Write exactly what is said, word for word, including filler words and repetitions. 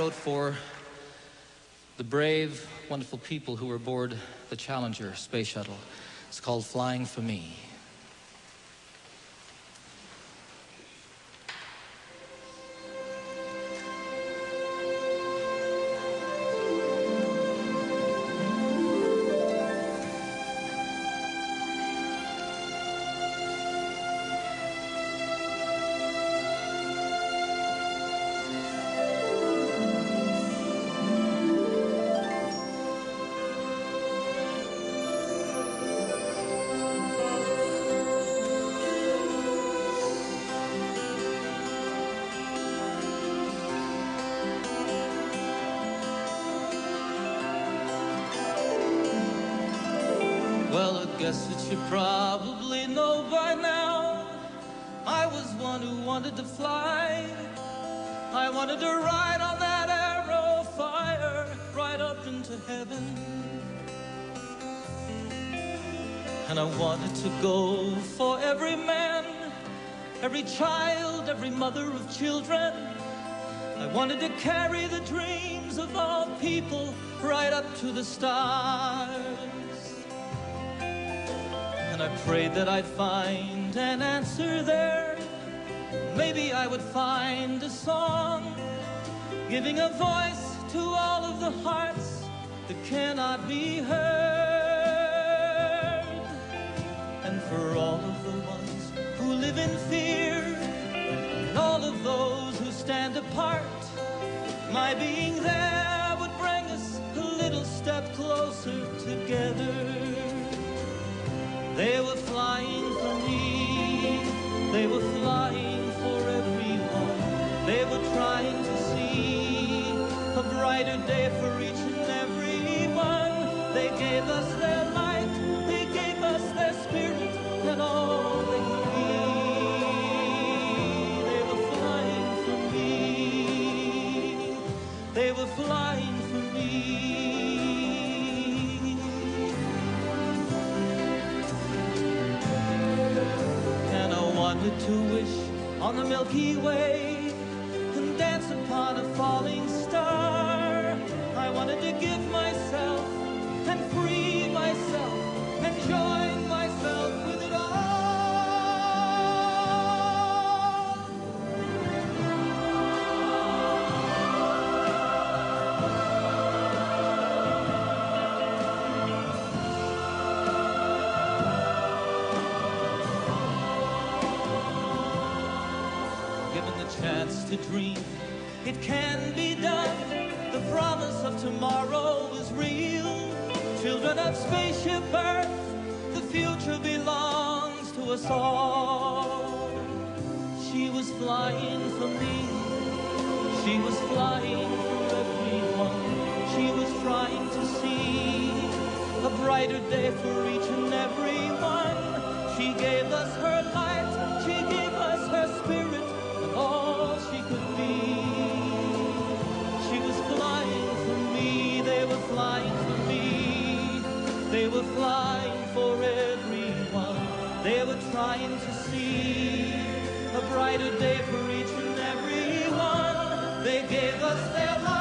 wrote for the brave, wonderful people who were aboard the Challenger space shuttle. It's called Flying For Me. Well, I guess that you probably know by now, I was one who wanted to fly. I wanted to ride on that arrow fire right up into heaven. And I wanted to go for every man, every child, every mother of children. I wanted to carry the dreams of all people right up to the stars. I prayed that I'd find an answer there. Maybe I would find a song, giving a voice to all of the hearts that cannot be heard. And for all of the ones who live in fear, and all of those who stand apart, my being there would bring us a little step closer together. They were flying for me, they were flying for everyone. They were trying to see a brighter day for each and every one. They gave us their light, they gave us their spirit, and all they could be. They were flying for me, they were flying for me. I wanted to wish on the Milky Way and dance upon a falling star. I wanted to give myself and free myself and join myself with it all. Chance to dream, it can be done. The promise of tomorrow is real. Children of spaceship Earth, the future belongs to us all. She was flying for me, she was flying for everyone. She was trying to see a brighter day for each and every one. She gave us her light, she gave us her spirit, all she could be. She was flying for me, they were flying for me. They were flying for everyone. They were trying to see a brighter day for each and every one. They gave us their life.